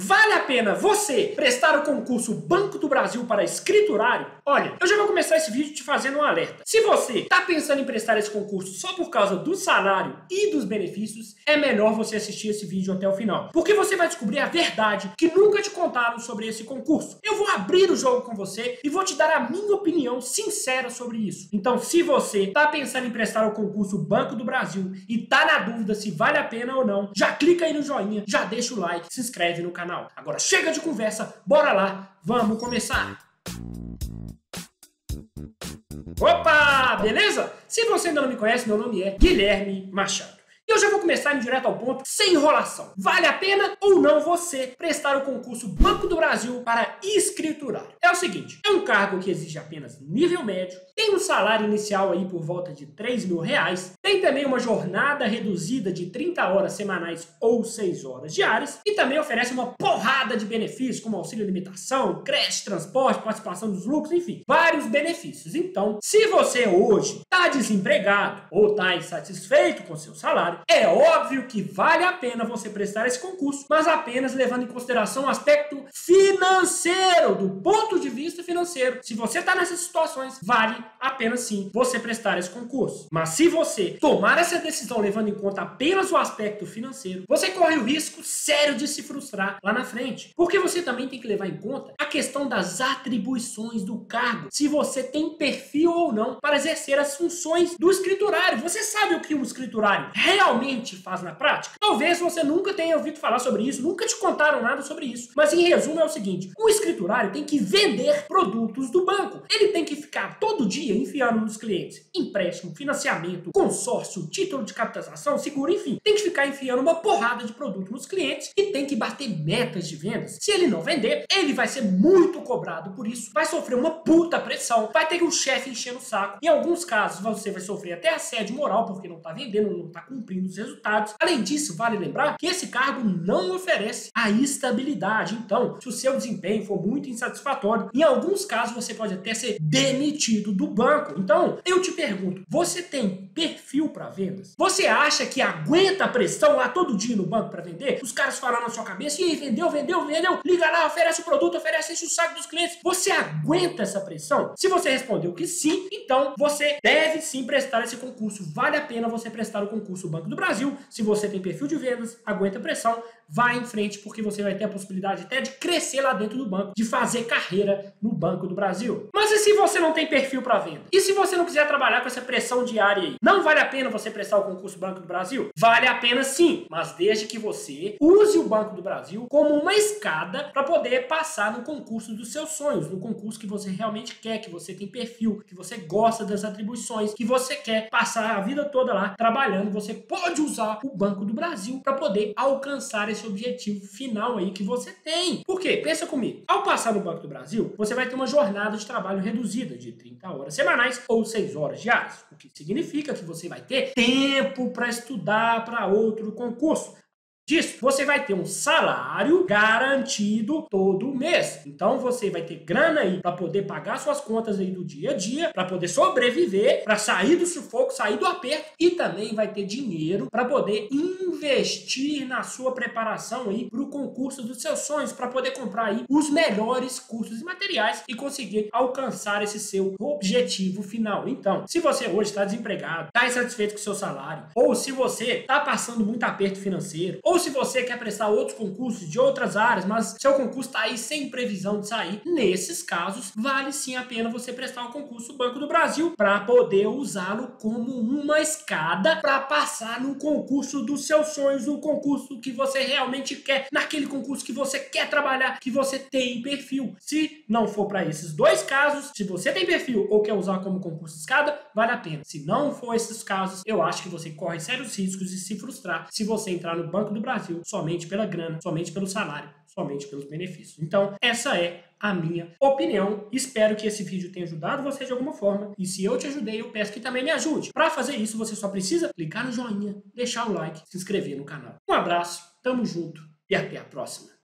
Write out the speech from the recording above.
Vale a pena você prestar o concurso Banco do Brasil para escriturário? Olha, eu já vou começar esse vídeo te fazendo um alerta. Se você está pensando em prestar esse concurso só por causa do salário e dos benefícios, é melhor você assistir esse vídeo até o final, porque você vai descobrir a verdade que nunca te contaram sobre esse concurso. Eu vou abrir o jogo com você e vou te dar a minha opinião sincera sobre isso. Então, se você está pensando em prestar o concurso Banco do Brasil e está na dúvida se vale a pena ou não, já clica aí no joinha, já deixa o like, se inscreve no canal. Agora chega de conversa, bora lá, vamos começar! Opa, beleza? Se você ainda não me conhece, meu nome é Guilherme Machado. E eu já vou começar indo direto ao ponto, sem enrolação. Vale a pena ou não você prestar o concurso Banco do Brasil para escriturário? É o seguinte, é um cargo que exige apenas nível médio, tem um salário inicial aí por volta de R$3.000, tem também uma jornada reduzida de 30 horas semanais ou 6 horas diárias e também oferece uma porrada de benefícios, como auxílio alimentação, creche, transporte, participação dos lucros, enfim, vários benefícios. Então, se você hoje está desempregado ou está insatisfeito com seu salário, é óbvio que vale a pena você prestar esse concurso, mas apenas levando em consideração o aspecto financeiro, do ponto de vista financeiro. Se você está nessas situações, vale a pena sim você prestar esse concurso. Mas se você tomar essa decisão levando em conta apenas o aspecto financeiro, você corre o risco sério de se frustrar lá na frente. Porque você também tem que levar em conta a questão das atribuições do cargo, se você tem perfil ou não para exercer as funções do escriturário. Você sabe o que um escriturário realmente faz na prática? Talvez você nunca tenha ouvido falar sobre isso, nunca te contaram nada sobre isso, mas em resumo é o seguinte, um escriturário tem que vender produtos do banco, ele tem que ficar todo dia enfiando nos clientes empréstimo, financiamento, consórcio, título de capitalização, seguro, enfim, tem que ficar enfiando uma porrada de produto nos clientes e tem que bater metas de vendas. Se ele não vender, ele vai ser muito cobrado por isso, vai sofrer uma puta pressão, vai ter um chefe enchendo o saco, em alguns casos você vai sofrer até assédio moral porque não tá vendendo, não tá cumprindo os resultados. Além disso, vale lembrar que esse cargo não oferece a estabilidade. Então, se o seu desempenho for muito insatisfatório, em alguns casos você pode até ser demitido do banco. Então, eu te pergunto, você tem perfil para vendas? Você acha que aguenta a pressão lá todo dia no banco para vender? Os caras falam na sua cabeça, e aí, vendeu, vendeu, vendeu, liga lá, oferece o produto, oferece, enche o saco dos clientes. Você aguenta essa pressão? Se você respondeu que sim, então você deve sim prestar esse concurso. Vale a pena você prestar o concurso Banco do Brasil. Se você tem perfil de vendas, aguenta a pressão, vá em frente, porque você vai ter a possibilidade até de crescer lá dentro do banco, de fazer carreira no Banco do Brasil. Mas e se você não tem perfil para venda? E se você não quiser trabalhar com essa pressão diária aí? Não vale a pena você prestar o concurso Banco do Brasil? Vale a pena sim, mas desde que você use o Banco do Brasil como uma escada para poder passar no concurso dos seus sonhos, no concurso que você realmente quer, que você tem perfil, que você gosta das atribuições, que você quer passar a vida toda lá trabalhando. Você pode usar o Banco do Brasil para poder alcançar esse objetivo final aí que você tem. Por quê? Pensa comigo. Ao passar no Banco do Brasil, você vai ter uma jornada de trabalho reduzida de 30 horas semanais ou 6 horas diárias, o que significa que você vai ter tempo para estudar para outro concurso. Disso, você vai ter um salário garantido todo mês. Então você vai ter grana aí para poder pagar suas contas aí do dia a dia, para poder sobreviver, para sair do sufoco, sair do aperto, e também vai ter dinheiro para poder investir na sua preparação aí para o concurso dos seus sonhos, para poder comprar aí os melhores cursos e materiais e conseguir alcançar esse seu objetivo final. Então, se você hoje está desempregado, está insatisfeito com o seu salário, ou se você está passando muito aperto financeiro, ou se você quer prestar outros concursos de outras áreas, mas seu concurso está aí sem previsão de sair, nesses casos vale sim a pena você prestar o concurso Banco do Brasil para poder usá-lo como uma escada para passar no concurso dos seus sonhos, no concurso que você realmente quer, naquele concurso que você quer trabalhar, que você tem perfil. Se não for para esses dois casos, se você tem perfil ou quer usar como concurso escada, vale a pena. Se não for esses casos, eu acho que você corre sérios riscos de se frustrar se você entrar no Banco do Brasil somente pela grana, somente pelo salário, somente pelos benefícios. Então, essa é a minha opinião. Espero que esse vídeo tenha ajudado você de alguma forma, e se eu te ajudei, eu peço que também me ajude. Para fazer isso, você só precisa clicar no joinha, deixar o like, se inscrever no canal. Um abraço, tamo junto e até a próxima.